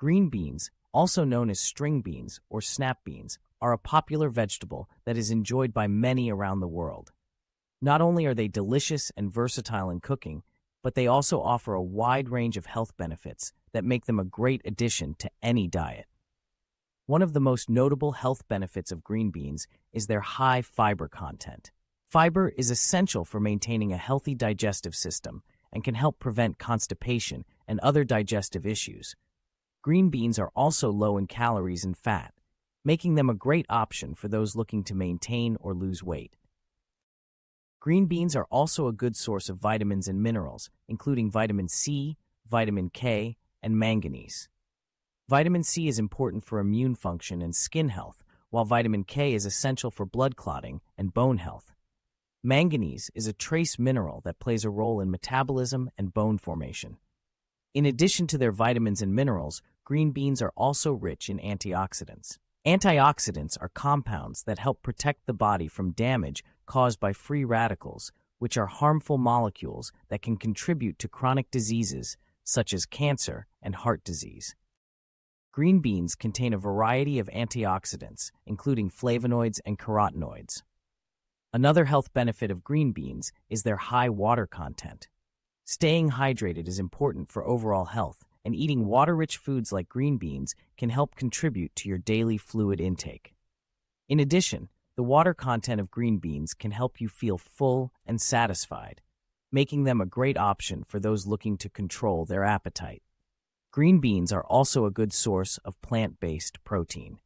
Green beans, also known as string beans or snap beans, are a popular vegetable that is enjoyed by many around the world. Not only are they delicious and versatile in cooking, but they also offer a wide range of health benefits that make them a great addition to any diet. One of the most notable health benefits of green beans is their high fiber content. Fiber is essential for maintaining a healthy digestive system and can help prevent constipation and other digestive issues. Green beans are also low in calories and fat, making them a great option for those looking to maintain or lose weight. Green beans are also a good source of vitamins and minerals, including vitamin C, vitamin K, and manganese. Vitamin C is important for immune function and skin health, while vitamin K is essential for blood clotting and bone health. Manganese is a trace mineral that plays a role in metabolism and bone formation. In addition to their vitamins and minerals, green beans are also rich in antioxidants. Antioxidants are compounds that help protect the body from damage caused by free radicals, which are harmful molecules that can contribute to chronic diseases such as cancer and heart disease. Green beans contain a variety of antioxidants, including flavonoids and carotenoids. Another health benefit of green beans is their high water content. Staying hydrated is important for overall health, and eating water-rich foods like green beans can help contribute to your daily fluid intake. In addition, the water content of green beans can help you feel full and satisfied, making them a great option for those looking to control their appetite. Green beans are also a good source of plant-based protein.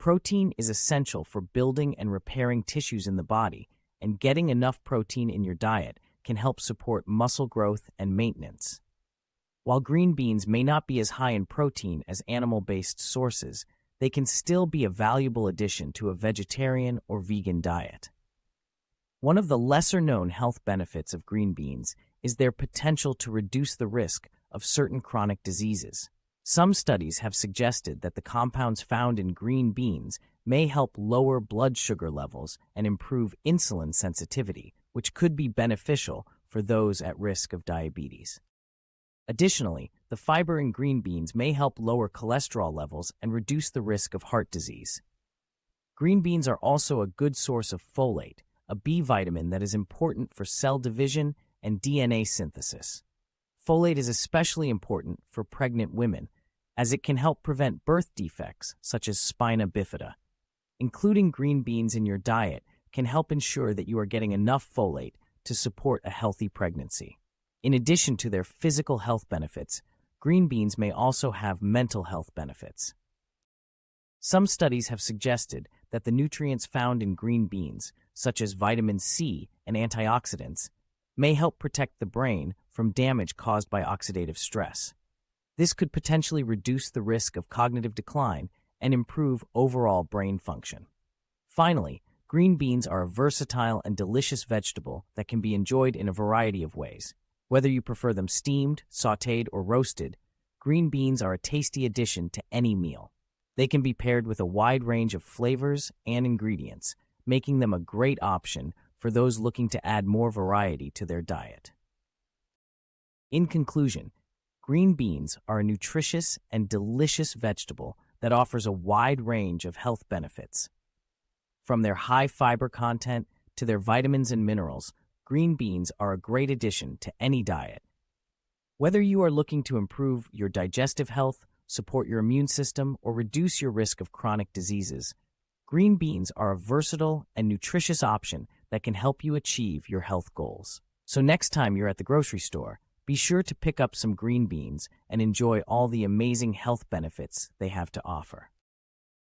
Protein is essential for building and repairing tissues in the body, and getting enough protein in your diet can help support muscle growth and maintenance. While green beans may not be as high in protein as animal-based sources, they can still be a valuable addition to a vegetarian or vegan diet. One of the lesser-known health benefits of green beans is their potential to reduce the risk of certain chronic diseases. Some studies have suggested that the compounds found in green beans may help lower blood sugar levels and improve insulin sensitivity, which could be beneficial for those at risk of diabetes. Additionally, the fiber in green beans may help lower cholesterol levels and reduce the risk of heart disease. Green beans are also a good source of folate, a B vitamin that is important for cell division and DNA synthesis. Folate is especially important for pregnant women, as it can help prevent birth defects such as spina bifida. Including green beans in your diet can help ensure that you are getting enough folate to support a healthy pregnancy. In addition to their physical health benefits, green beans may also have mental health benefits. Some studies have suggested that the nutrients found in green beans, such as vitamin C and antioxidants, may help protect the brain from damage caused by oxidative stress. This could potentially reduce the risk of cognitive decline and improve overall brain function. Finally, green beans are a versatile and delicious vegetable that can be enjoyed in a variety of ways. Whether you prefer them steamed, sautéed, or roasted, green beans are a tasty addition to any meal. They can be paired with a wide range of flavors and ingredients, making them a great option for those looking to add more variety to their diet. In conclusion, green beans are a nutritious and delicious vegetable that offers a wide range of health benefits. From their high fiber content to their vitamins and minerals, green beans are a great addition to any diet. Whether you are looking to improve your digestive health, support your immune system, or reduce your risk of chronic diseases, green beans are a versatile and nutritious option that can help you achieve your health goals. So next time you're at the grocery store, be sure to pick up some green beans and enjoy all the amazing health benefits they have to offer.